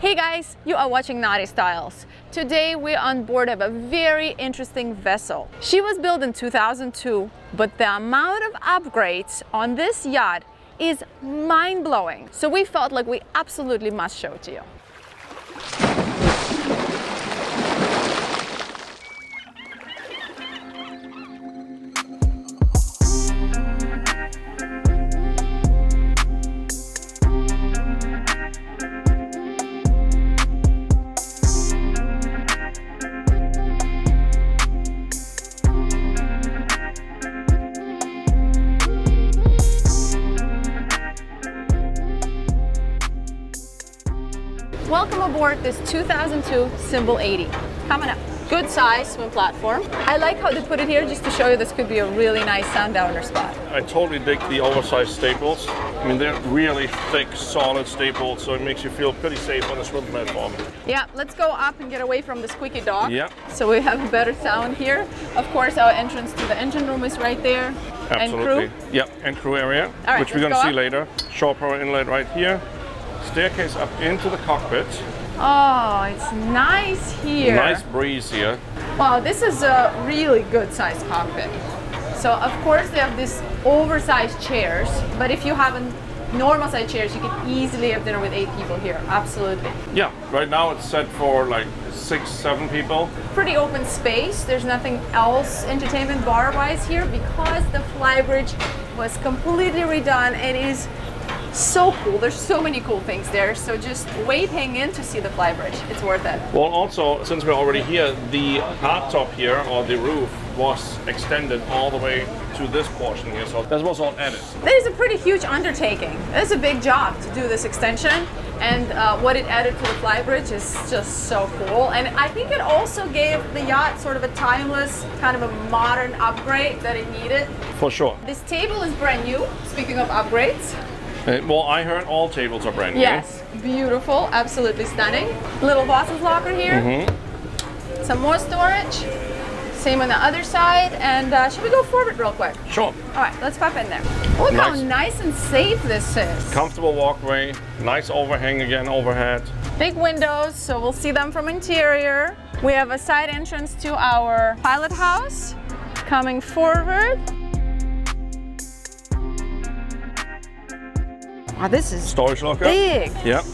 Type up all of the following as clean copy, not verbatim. Hey guys, you are watching NautiStyles. Today we're on board of a very interesting vessel. She was built in 2002, but the amount of upgrades on this yacht is mind-blowing. So we felt like we absolutely must show it to you. Welcome aboard this 2002 Symbol 80. Coming up. Good size swim platform. I like how they put it here just to show you this could be a really nice sundowner spot. I totally dig the oversized staples. I mean, they're really thick, solid staples, so it makes you feel pretty safe on the swim platform. Yeah, let's go up and get away from the squeaky dog. Yeah. So we have a better sound here. Of course, our entrance to the engine room is right there. Absolutely. And crew. Yeah, and crew area, right, which we're going to see later. Shore power inlet right here. Staircase up into the cockpit. Oh, it's nice here. Nice breeze here. Wow, this is a really good sized cockpit. So of course they have these oversized chairs, but if you have a normal sized chairs, you can easily have dinner with 8 people here, absolutely. Yeah, right now it's set for like 6, 7 people. Pretty open space, there's nothing else entertainment bar wise here because the flybridge was completely redone and is so cool. There's so many cool things there, so just wait, hang in to see the flybridge. It's worth it. Well, also, since we're already here, the hardtop here, or the roof, was extended all the way to this portion here, so that was all added. That is a pretty huge undertaking. It's a big job to do this extension, and what it added to the flybridge is just so cool. And I think it also gave the yacht sort of a timeless, kind of a modern upgrade that it needed. For sure. This table is brand new, speaking of upgrades. Well, I heard all tables are brand new. Yes, beautiful, absolutely stunning. Little boss's locker here. Mm-hmm. Some more storage. Same on the other side. And should we go forward real quick? Sure. All right, let's pop in there. Look nice. How nice and safe this is. Comfortable walkway. Nice overhang again overhead. Big windows, so we'll see them from interior. We have a side entrance to our pilot house. Coming forward. Wow, this is storage locker. Big. Yep.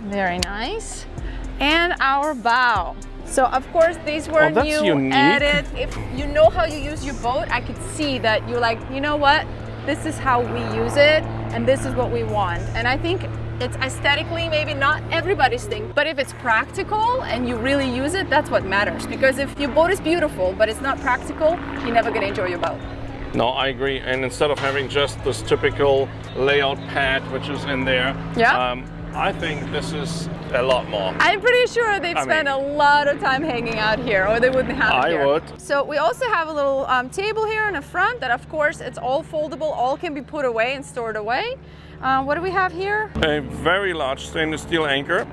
Very nice. And our bow. So of course these were new, added. If you know how you use your boat, I could see that you're like, you know what? This is how we use it and this is what we want. And I think it's aesthetically maybe not everybody's thing, but if it's practical and you really use it, that's what matters. Because if your boat is beautiful, but it's not practical, you're never gonna enjoy your boat. No, I agree. And instead of having just this typical layout pad, which is in there, yeah. I think this is a lot more. I'm pretty sure they'd spend a lot of time hanging out here, or they wouldn't have it here. I would. So we also have a little table here in the front that, of course, it's all foldable, all can be put away and stored away. What do we have here? A very large stainless steel anchor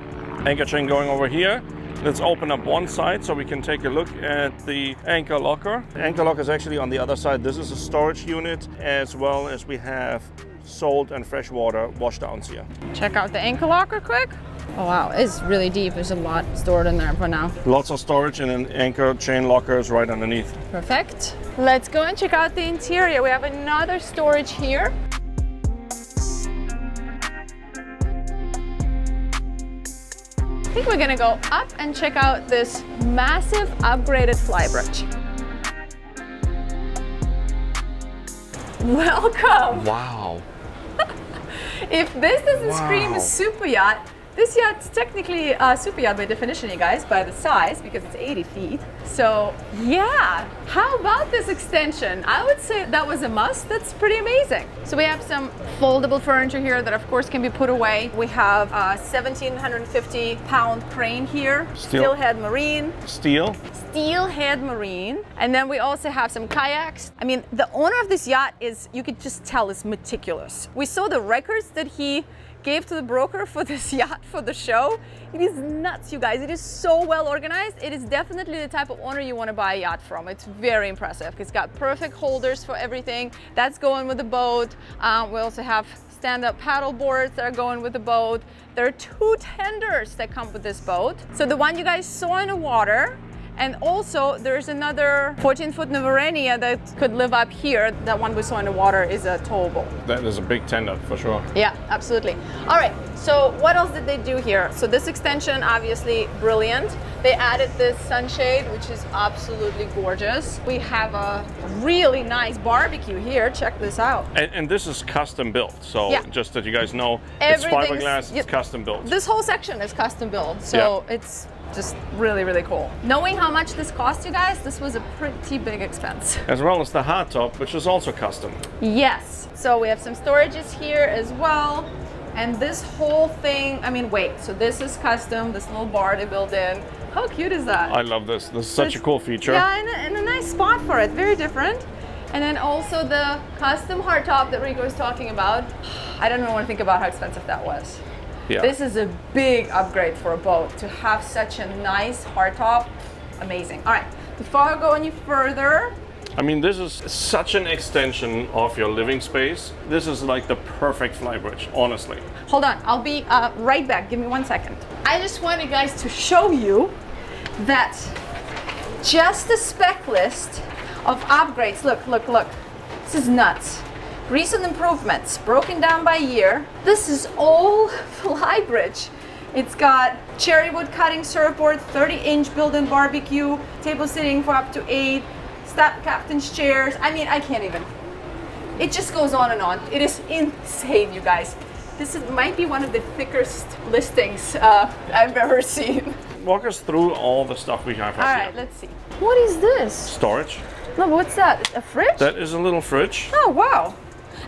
chain going over here. Let's open up one side so we can take a look at the anchor locker. The anchor locker is actually on the other side. This is a storage unit, as well as we have salt and fresh water washdowns here. Check out the anchor locker quick. Oh wow, it's really deep. There's a lot stored in there for now. Lots of storage and an anchor chain locker is right underneath. Perfect. Let's go and check out the interior. We have another storage here. I think we're gonna go up and check out this massive upgraded flybridge. Welcome! Wow! If this doesn't scream a super yacht, this yacht's technically a super yacht by definition, you guys, by the size, because it's 80 feet. So yeah, how about this extension? I would say that was a must. That's pretty amazing. So we have some foldable furniture here that of course can be put away. We have a 1,750 pound crane here. Steelhead Marine. Steelhead Marine. And then we also have some kayaks. I mean, the owner of this yacht is, you could just tell, is meticulous. We saw the records that he gave to the broker for this yacht for the show. It is nuts, you guys. It is so well organized. It is definitely the type of owner you want to buy a yacht from. It's very impressive. It's got perfect holders for everything. That's going with the boat. We also have stand-up paddle boards that are going with the boat. There are two tenders that come with this boat. So the one you guys saw in the water, and also there's another 14-foot Novarania that could live up here. That one we saw in the water is a towable. That is a big tender for sure. Yeah, absolutely. All right, so what else did they do here? So this extension, obviously brilliant. They added this sunshade, which is absolutely gorgeous. We have a really nice barbecue here. Check this out. And this is custom built. So yeah, just that you guys know, it's fiberglass, it's custom built. This whole section is custom built. So yeah, it's just really, really cool. Knowing how much this cost you guys, this was a pretty big expense. As well as the hard top, which is also custom. Yes. So we have some storages here as well. And this whole thing, I mean, wait, so this is custom, this little bar they built in. How cute is that? I love this. This is such a cool feature. Yeah, and a nice spot for it. Very different. And then also the custom hardtop that Rico was talking about. I don't even want to think about how expensive that was. Yeah. This is a big upgrade for a boat to have such a nice hardtop. Amazing. All right, before I go any further, I mean, this is such an extension of your living space. This is like the perfect flybridge, honestly. Hold on, I'll be right back. Give me 1 second. I just wanted you guys to show you that just the spec list of upgrades. Look, look, look. This is nuts. Recent improvements, broken down by year. This is all flybridge. It's got cherry wood cutting surfboard, 30-inch built-in barbecue, table sitting for up to 8, step captain's chairs. I mean, I can't even. It just goes on and on. It is insane, you guys. This is, might be one of the thickest listings I've ever seen. Walk us through all the stuff we have. All right, let's see. What is this? Storage. No, but what's that? A fridge? That is a little fridge. Oh, wow.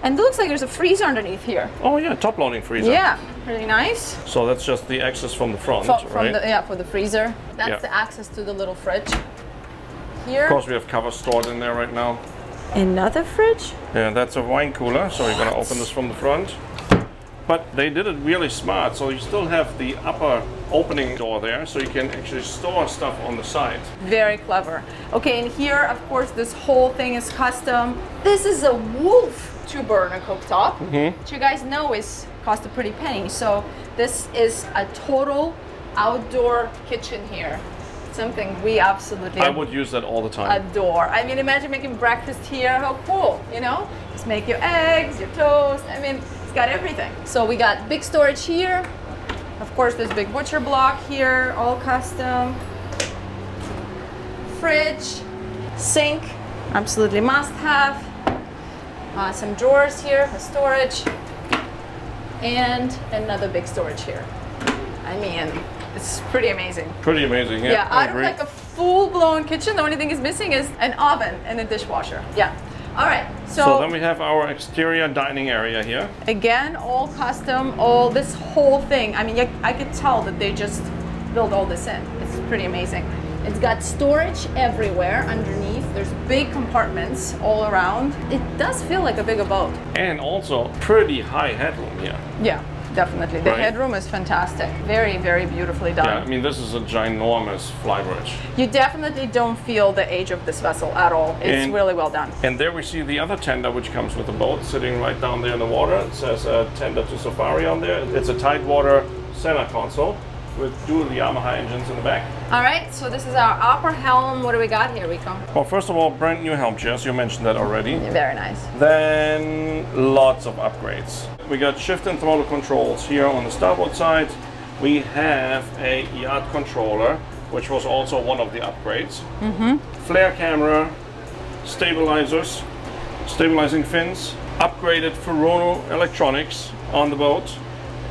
And it looks like there's a freezer underneath here. Oh yeah, top loading freezer. Yeah, really nice. So that's just the access from the front, right? Yeah, for the freezer. That's the access to the little fridge here. Of course, we have covers stored in there right now. Another fridge? Yeah, that's a wine cooler. So you're gonna open this from the front. But they did it really smart. So you still have the upper opening door there, so you can actually store stuff on the side. Very clever. Okay, and here, of course, this whole thing is custom. This is a Wolf two-burner cooktop, which you guys know is cost a pretty penny. So this is a total outdoor kitchen here. Something we absolutely, I would use that all the time, adore. I mean, imagine making breakfast here. How cool, you know? Just make your eggs, your toast. I mean, it's got everything. So we got big storage here. Of course, there's big butcher block here, all custom. Fridge, sink, absolutely must have. Some drawers here for storage. And another big storage here. I mean, it's pretty amazing. Pretty amazing, yeah. Yeah, I agree. Out of like a full-blown kitchen, the only thing is missing is an oven and a dishwasher. Yeah. All right. So then we have our exterior dining area here. Again, all custom, all this whole thing. I mean, I could tell that they just built all this in. It's pretty amazing. It's got storage everywhere underneath. There's big compartments all around. It does feel like a bigger boat. And also pretty high headroom here. Yeah. Definitely. The headroom is fantastic. Very, very beautifully done. Yeah, I mean, this is a ginormous flybridge. You definitely don't feel the age of this vessel at all. It's really well done. And there we see the other tender, which comes with the boat, sitting right down there in the water. It says tender to SAFARI on there. It's a Tidewater center console with dual Yamaha engines in the back. All right, so this is our upper helm. What do we got here, Rico? Well, first of all, brand new helm chairs. You mentioned that already. Very nice. Then lots of upgrades. We got shift and throttle controls here on the starboard side. We have a yacht controller, which was also one of the upgrades. Flare camera, stabilizers, stabilizing fins, upgraded Furuno electronics on the boat.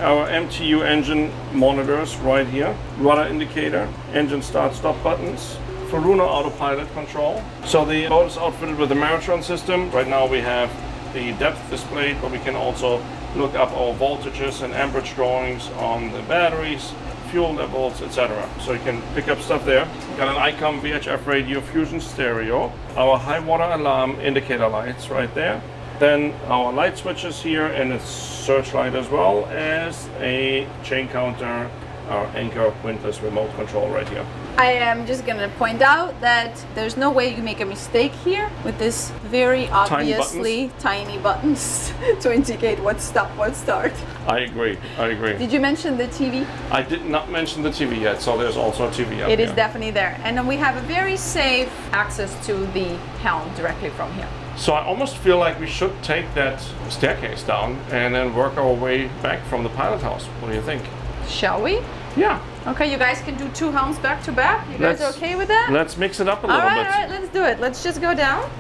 Our MTU engine monitors right here, rudder indicator, engine start-stop buttons, Furuno autopilot control. So the boat is outfitted with the Maritron system. Right now we have the depth displayed, but we can also look up our voltages and amperage drawings on the batteries, fuel levels, etc. So you can pick up stuff there. Got an ICOM VHF radio, Fusion stereo, our high water alarm indicator lights right there. Then our light switches here and a searchlight, as well as a chain counter, our anchor windlass remote control right here. I am just gonna point out that there's no way you make a mistake here with this very obviously tiny buttons to indicate what stop, what start. I agree, I agree. Did you mention the TV? I did not mention the TV yet, so there's also a TV up here. It is definitely there. And then we have a very safe access to the helm directly from here. So I almost feel like we should take that staircase down and then work our way back from the pilot house. What do you think? Shall we? Yeah. Okay, you guys can do two helms back to back. You guys are okay with that? Let's mix it up a little bit. All right, let's do it. Let's just go down.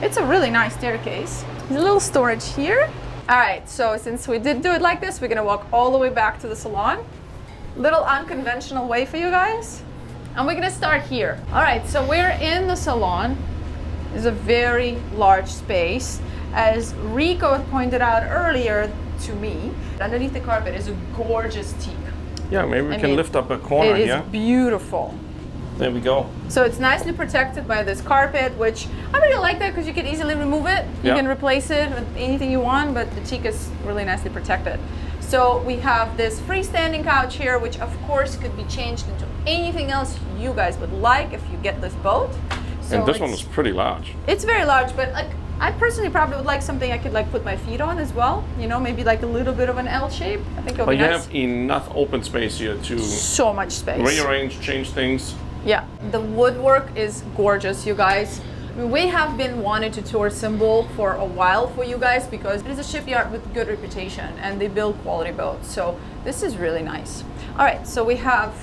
It's a really nice staircase. There's a little storage here. All right, so since we did do it like this, we're gonna walk all the way back to the salon. Little unconventional way for you guys. And we're gonna start here. All right, so we're in the salon. It's a very large space. As Rico pointed out earlier to me, underneath the carpet is a gorgeous teak. Yeah, maybe we can lift up a corner here. It is beautiful. There we go. So it's nicely protected by this carpet, which I really like that because you can easily remove it. You can replace it with anything you want, but the teak is really nicely protected. So we have this freestanding couch here, which of course could be changed into anything else you guys would like if you get this boat. So and this one is pretty large. It's very large, but like I personally probably would like something I could like put my feet on as well. You know, maybe like a little bit of an L shape. I think it would be nice. But you have enough open space here to so much space. Rearrange, change things. Yeah, the woodwork is gorgeous, you guys. I mean, we have been wanting to tour Symbol for a while for you guys because it is a shipyard with good reputation and they build quality boats. So this is really nice. All right, so we have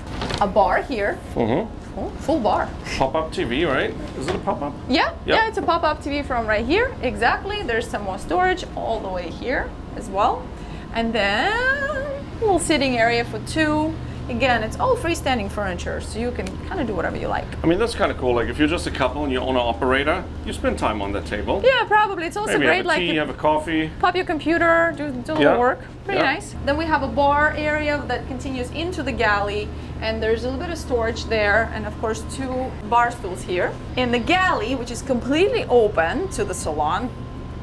a bar here. Mm-hmm. Oh, full bar. Pop-up TV, right? Is it a pop-up? Yeah, yeah, it's a pop-up TV from right here. Exactly. There's some more storage all the way here as well. And then a little sitting area for two. Again, it's all freestanding furniture, so you can kind of do whatever you like. I mean, that's kind of cool. Like, if you're just a couple and you're owner-operator, you spend time on that table. Yeah, probably. It's also maybe great, like, have a coffee. Pop your computer, do a little work. Pretty nice. Then we have a bar area that continues into the galley, and there's a little bit of storage there, and of course, two bar stools here. In the galley, which is completely open to the salon,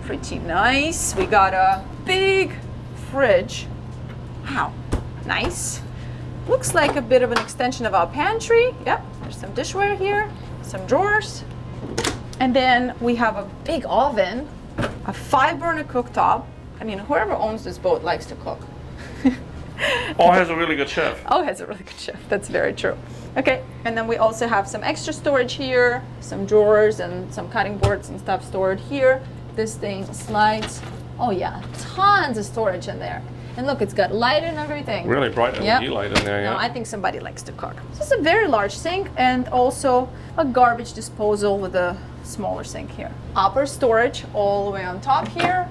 pretty nice. We got a big fridge. Wow, nice. Looks like a bit of an extension of our pantry. Yep, there's some dishware here, some drawers. And then we have a big oven, a 5-burner cooktop. I mean, whoever owns this boat likes to cook. Or has a really good chef. Oh, has a really good chef. That's very true. Okay, and then we also have some extra storage here, some drawers and some cutting boards and stuff stored here. This thing slides. Oh yeah, tons of storage in there. And look, it's got light and everything. Really bright LED light in there, yeah. No, I think somebody likes to cook. So it's a very large sink and also a garbage disposal with a smaller sink here. Upper storage all the way on top here.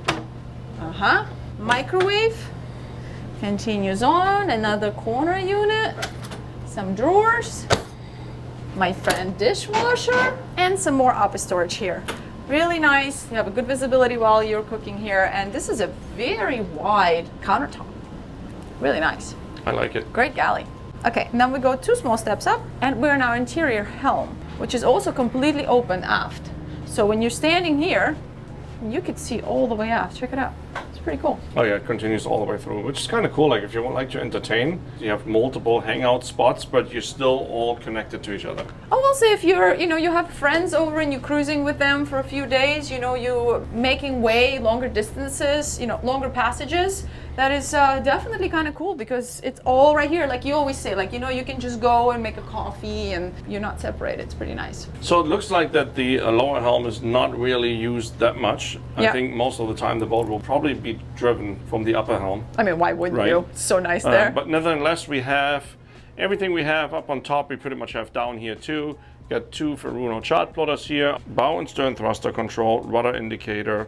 Uh-huh. Microwave. Continues on. Another corner unit. Some drawers. My friend dishwasher. And some more upper storage here. Really nice. You have a good visibility while you're cooking here, and this is a very wide countertop. Really nice. I like it. Great galley. Okay, now we go two small steps up, and we're in our interior helm, which is also completely open aft. So when you're standing here, you could see all the way aft. Check it out. It's pretty cool. Oh yeah, it continues all the way through, which is kind of cool. Like if you would like to entertain, you have multiple hangout spots, but you're still all connected to each other. Oh, also if you're, you know, you have friends over and you're cruising with them for a few days, you know, you're making way longer distances, you know, longer passages. That is definitely kind of cool because it's all right here. Like you always say, like, you know, you can just go and make a coffee and you're not separated. It's pretty nice. So it looks like that the lower helm is not really used that much. I think most of the time the boat will probably be driven from the upper helm. I mean, why wouldn't you? It's so nice there. But nevertheless, we have everything we have up on top. We pretty much have down here too. Got two Furuno chart plotters here. Bow and stern thruster control, rudder indicator.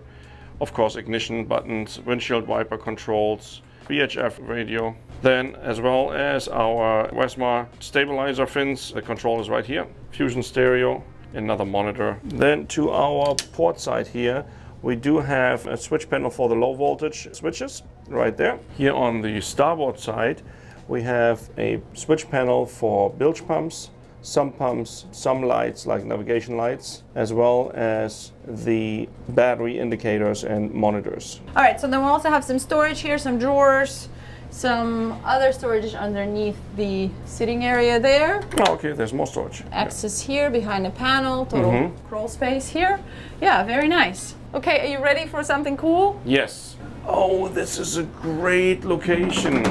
Of course, ignition buttons, windshield wiper controls, VHF radio. Then as well as our WESMAR stabilizer fins, the control is right here. Fusion stereo, another monitor. Then to our port side here, we do have a switch panel for the low voltage switches right there. Here on the starboard side, we have a switch panel for bilge pumps, some pumps, some lights like navigation lights, as well as the battery indicators and monitors. All right, so then we also have some storage here, some drawers, some other storage underneath the sitting area there. Oh, okay, there's more storage. Access here behind the panel, total crawl space here. Yeah, very nice. Okay, are you ready for something cool? Yes. Oh, this is a great location.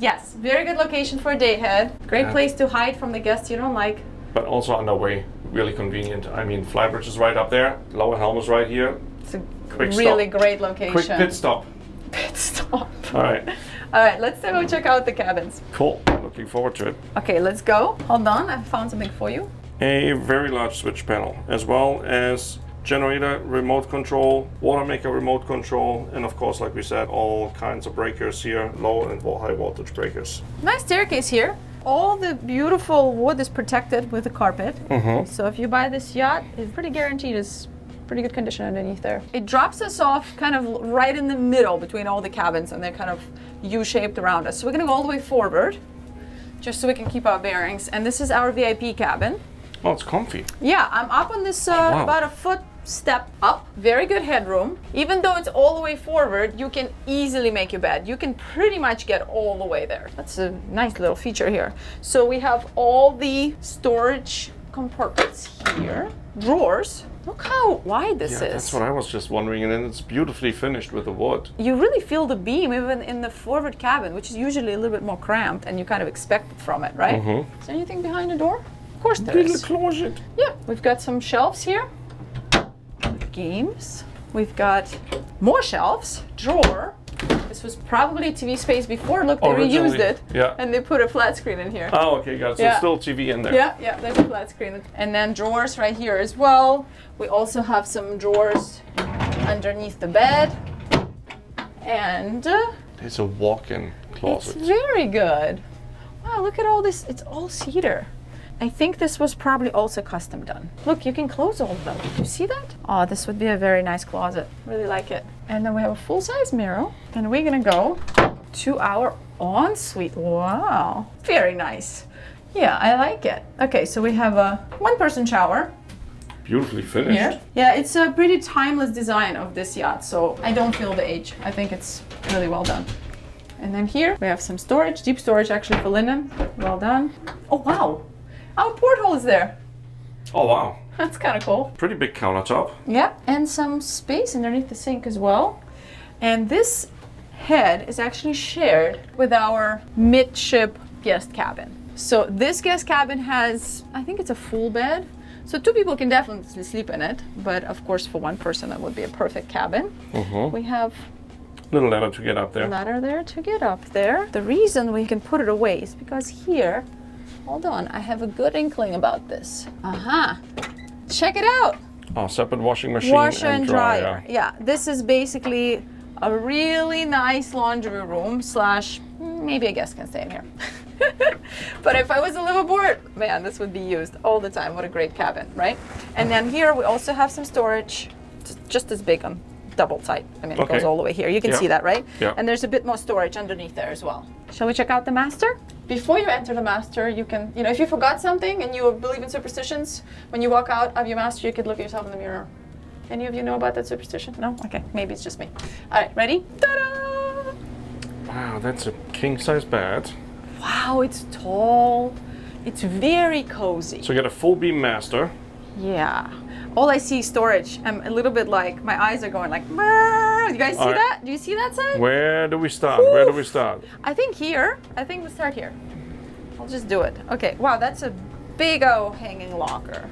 Yes, very good location for a day head. Great place to hide from the guests you don't like. But also on the way, really convenient. I mean, Flybridge is right up there, Lower Helm is right here. It's a really great location. Quick pit stop. Pit stop. All right. All right, let's go check out the cabins. Cool, looking forward to it. Okay, let's go. Hold on, I found something for you. A very large switch panel, as well as generator remote control, water maker remote control, and of course, like we said, all kinds of breakers here, low and high voltage breakers. Nice staircase here. All the beautiful wood is protected with a carpet. So if you buy this yacht, it's pretty guaranteed it's pretty good condition underneath there. It drops us off kind of right in the middle between all the cabins, and they're kind of U-shaped around us. So we're gonna go all the way forward just so we can keep our bearings. And this is our VIP cabin. Oh, it's comfy. Yeah, I'm up on this about a footstep up. Very good headroom. Even though it's all the way forward, you can easily make your bed. You can pretty much get all the way there. That's a nice little feature here. So we have all the storage compartments here. Drawers. Look how wide this is. That's what I was just wondering, and then it's beautifully finished with the wood. You really feel the beam even in the forward cabin, which is usually a little bit more cramped, and you kind of expect it from it, right? Is there anything behind the door? Of course there is. Little closet. Yeah, we've got some shelves here. Games. We've got more shelves. Drawer. This was probably TV space before. Look, they reused it, and they put a flat screen in here. Oh, okay, got it. So still TV in there. Yeah, yeah, there's a flat screen. And then drawers right here as well. We also have some drawers underneath the bed. And there's a walk-in closet. It's very good. Wow, look at all this. It's all cedar. I think this was probably also custom done. Look, you can close all of them. You see that? Oh, this would be a very nice closet. Really like it. And then we have a full-size mirror. And we're gonna go to our ensuite. Wow, very nice. Yeah, I like it. Okay, so we have a one-person shower. Beautifully finished. Here. Yeah, it's a pretty timeless design of this yacht, so I don't feel the age. I think it's really well done. And then here we have some storage, deep storage actually for linen. Well done. Oh, wow. Our porthole is there. Oh, wow. That's kind of cool. Pretty big countertop. Yeah, and some space underneath the sink as well. And this head is actually shared with our midship guest cabin. So this guest cabin has, I think it's a full bed. So two people can definitely sleep in it. But of course, for one person, that would be a perfect cabin. We have little ladder to get up there. Ladder there to get up there. The reason we can put it away is because here, hold on, I have a good inkling about this. Check it out. Oh, separate washing machine and dryer. Yeah, this is basically a really nice laundry room slash maybe a guest can stay in here. But if I was a little bored, man, this would be used all the time. What a great cabin, right? And then here we also have some storage, just as big on double tight. I mean, it goes all the way here. You can see that, right? And there's a bit more storage underneath there as well. Shall we check out the master? Before you enter the master, you can, you know, if you forgot something and you believe in superstitions, when you walk out of your master, you could look at yourself in the mirror. Any of you know about that superstition? No? Okay, maybe it's just me. All right, ready? Ta-da! Wow, that's a king-size bed. Wow, it's tall. It's very cozy. So you got a full-beam master. Yeah. All I see is storage. I'm a little bit like, my eyes are going like, Brr! You guys see that? Do you see that side? Where do we start? Oof. Where do we start? I think here. I think we start here. I'll just do it. Okay, wow, that's a big O hanging locker.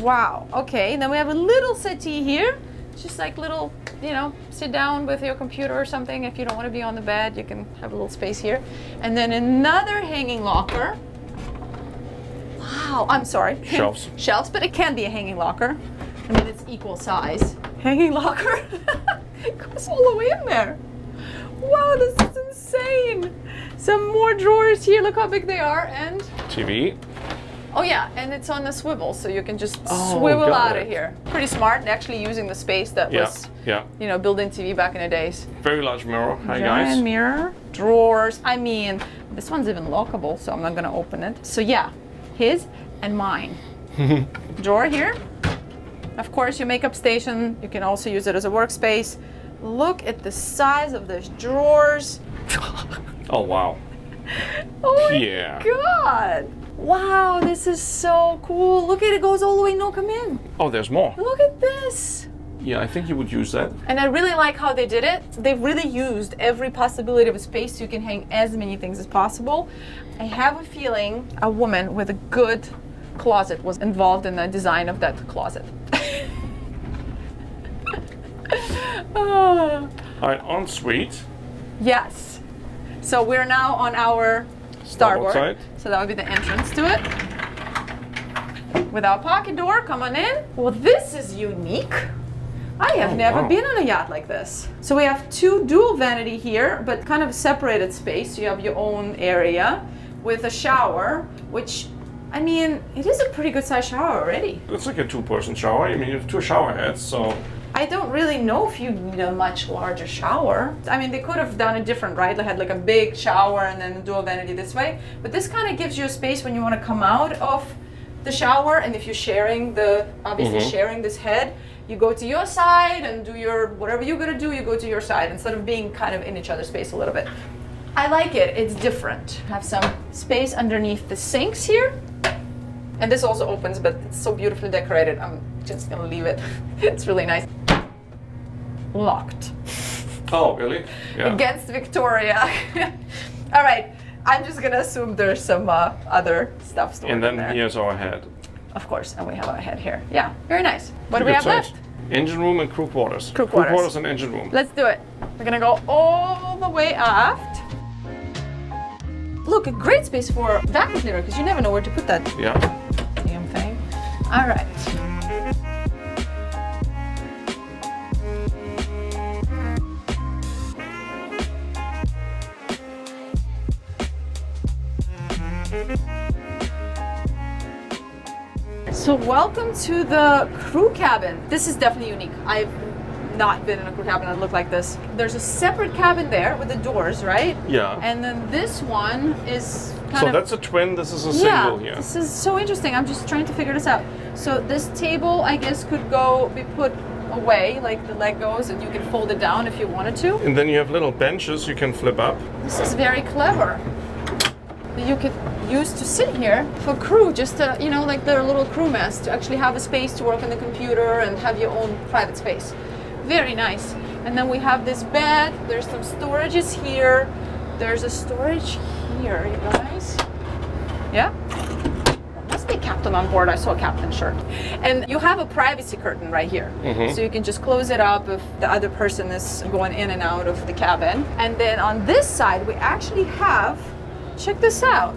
Wow, okay, and then we have a little settee here. It's just like little, you know, sit down with your computer or something. If you don't want to be on the bed, you can have a little space here. And then another hanging locker. Wow, I'm sorry. Shelves. Shelves, but it can be a hanging locker. I mean, it's equal size. Hanging locker? It goes all the way in there. Wow, this is insane. Some more drawers here. Look how big they are. And TV. Oh, yeah, and it's on a swivel, so you can just swivel out of here. Pretty smart, and actually using the space that was, you know, built-in TV back in the days. Very large mirror. Hi, guys. Giant mirror. Drawers. I mean, this one's even lockable, so I'm not going to open it. So, yeah. His and mine. Drawer here. Of course, your makeup station. You can also use it as a workspace. Look at the size of those drawers. Oh, wow. Oh, yeah. God. Wow, this is so cool. Look at it, goes all the way. No, come in. Oh, there's more. Look at this. Yeah, I think you would use that. And I really like how they did it. They really used every possibility of a space so you can hang as many things as possible. I have a feeling a woman with a good closet was involved in the design of that closet. Oh. All right, ensuite. Yes. So we're now on our starboard side. So that would be the entrance to it. With our pocket door, come on in. Well, this is unique. I have never been on a yacht like this. So we have two dual vanity here, but kind of separated space. You have your own area with a shower, which, I mean, it is a pretty good sized shower already. It's like a two-person shower. I mean, you have two shower heads, so. I don't really know if you need a much larger shower. I mean, they could have done it different, right? They had like a big shower and then dual vanity this way. But this kind of gives you a space when you want to come out of the shower. And if you're sharing the, obviously sharing this head, you go to your side and do your, whatever you're going to do, you go to your side instead of being kind of in each other's space a little bit. I like it. It's different. Have some space underneath the sinks here. And this also opens, but it's so beautifully decorated. I'm just going to leave it. It's really nice. Locked. Oh, really? Yeah. Against Victoria. All right. I'm just going to assume there's some other stuff stored in there. And then here's our head. Of course. And we have our head here. Yeah. Very nice. What do we have left? Engine room and crew quarters. Crew quarters and engine room. Let's do it. We're going to go all the way aft. Look, a great space for vacuum cleaner because you never know where to put that. Yeah. Damn thing. All right. So welcome to the crew cabin. This is definitely unique. I've not been in a crew cabin that looked like this. There's a separate cabin there with the doors, right? Yeah. And then this one is kind of... So that's a twin, this is a single here. Yeah, this is so interesting. I'm just trying to figure this out. So this table, I guess, could go be put away, like the leg goes, and you can fold it down if you wanted to. And then you have little benches you can flip up. This is very clever. You could use to sit here for crew, just to, you know, like their little crew mess, to actually have a space to work on the computer and have your own private space. Very nice. And then we have this bed. There's some storages here. There's a storage here, you guys. Yeah? There must be a captain on board. I saw a captain shirt. And you have a privacy curtain right here. So you can just close it up if the other person is going in and out of the cabin. And then on this side, we actually have, check this out,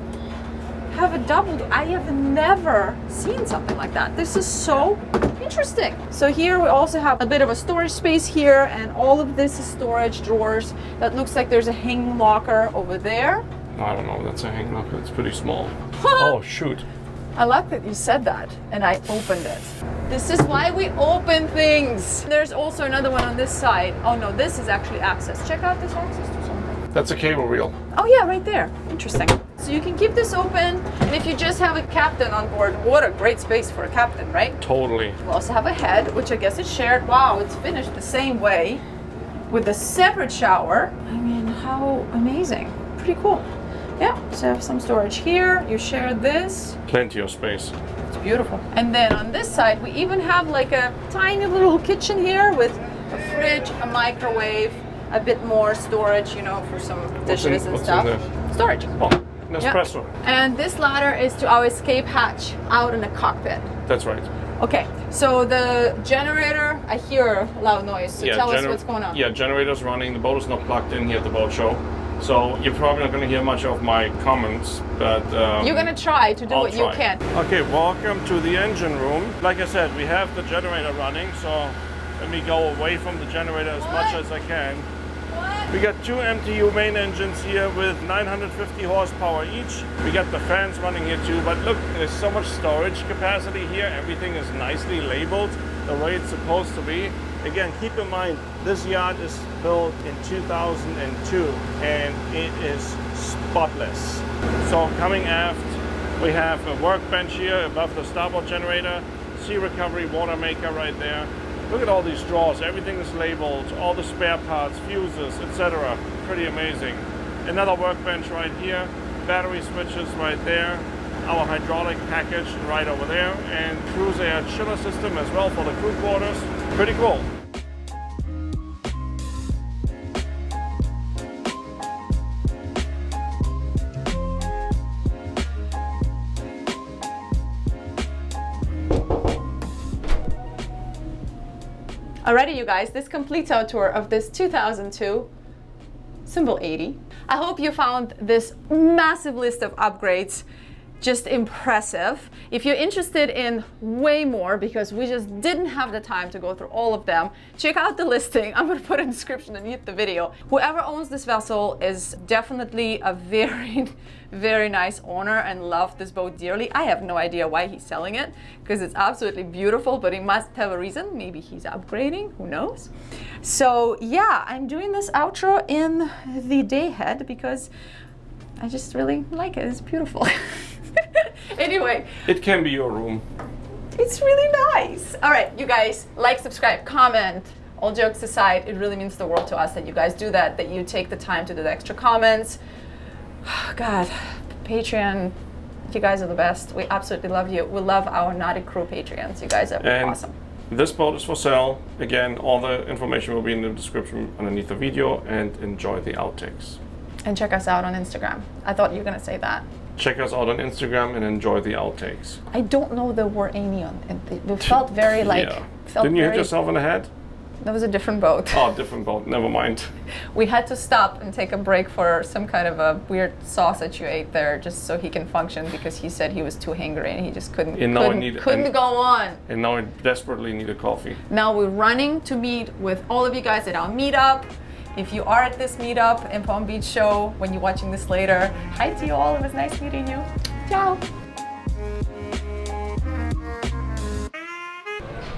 have a double door. I have never seen something like that. This is so interesting. So here we also have a bit of a storage space here, and all of this is storage drawers. That looks like there's a hanging locker over there. I don't know, that's a hanging locker. It's pretty small. Oh, shoot. I like that you said that, and I opened it. This is why we open things. There's also another one on this side. Oh no, this is actually access. Check out this access to something. That's a cable reel. Oh yeah, right there. Interesting. So you can keep this open, and if you just have a captain on board, what a great space for a captain, right? Totally. We also have a head, which I guess is shared. Wow, it's finished the same way with a separate shower. I mean, how amazing. Pretty cool. Yeah, so you have some storage here. You share this. Plenty of space. It's beautiful. And then on this side, we even have like a tiny little kitchen here with a fridge, a microwave, a bit more storage, you know, for some dishes and stuff. Storage. Oh, Nespresso. Yep. And this ladder is to our escape hatch out in the cockpit. That's right. Okay, so the generator, I hear a loud noise, so tell us what's going on. Yeah, generator's running, the boat is not plugged in here at the boat show. So you're probably not going to hear much of my comments, but... you're going to try to do what you can. Okay, welcome to the engine room. Like I said, we have the generator running, so let me go away from the generator as much as I can. We got two MTU main engines here with 950 horsepower each. We got the fans running here too, but look, there's so much storage capacity here. Everything is nicely labeled the way it's supposed to be. Again, keep in mind, this yacht is built in 2002 and it is spotless. So coming aft, we have a workbench here above the starboard generator, sea recovery water maker right there. Look at all these drawers, everything is labeled, all the spare parts, fuses, etc. Pretty amazing. Another workbench right here, battery switches right there, our hydraulic package right over there, and cruise air chiller system as well for the crew quarters. Pretty cool. Alrighty you guys, this completes our tour of this 2002 Symbol 80. I hope you found this massive list of upgrades just impressive. If you're interested in way more, because we just didn't have the time to go through all of them, check out the listing. I'm gonna put a description underneath the video. Whoever owns this vessel is definitely a very, very nice owner and loved this boat dearly. I have no idea why he's selling it, because it's absolutely beautiful, but he must have a reason. Maybe he's upgrading, who knows? So yeah, I'm doing this outro in the day head because I just really like it, it's beautiful. Anyway, it can be your room. It's really nice. All right, you guys, like, subscribe, comment. All jokes aside, it really means the world to us that you guys do that, that you take the time to do the extra comments. God, Patreon, you guys are the best. We absolutely love you. We love our Nautic Crew Patreons. You guys are awesome. This boat is for sale. Again, all the information will be in the description underneath the video, and enjoy the outtakes. And check us out on Instagram. I thought you were going to say that. Check us out on Instagram and enjoy the outtakes. I don't know the word Anion. We felt very like... Yeah. Didn't you hit yourself in the head? That was a different boat. Oh, different boat. Never mind. We had to stop and take a break for some kind of a weird sausage you ate there, just so he can function, because he said he was too hangry and he just couldn't go on. And now I desperately need a coffee. Now we're running to meet with all of you guys at our meetup. If you are at this meetup in Palm Beach show, when you're watching this later, hi to you all, it was nice meeting you. Ciao.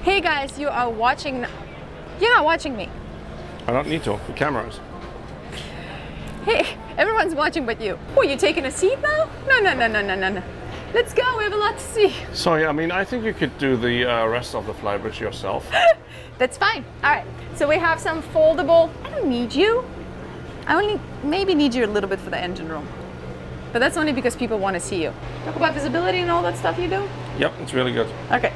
Hey guys, you are watching, you're not watching me. I don't need to, the cameras. Hey, everyone's watching but you. Oh, you taking a seat now? No, no, no, no, no, no, no. Let's go, we have a lot to see. So yeah, I mean, I think you could do the rest of the flybridge yourself. That's fine. All right, so we have some foldable, I don't need you. I only maybe need you a little bit for the engine room. But that's only because people want to see you. Talk about visibility and all that stuff you do? Yep, it's really good. Okay.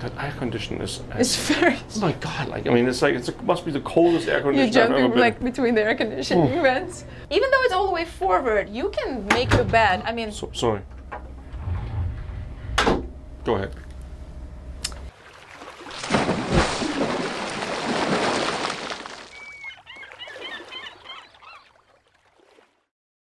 That air conditioning is... It's very... Oh my God, like, I mean, it's like, it must be the coldest air conditioner I've ever been. You're jumping like between the air conditioning vents. Even though it's all the way forward, you can make your bed. I mean... So, sorry. Go ahead.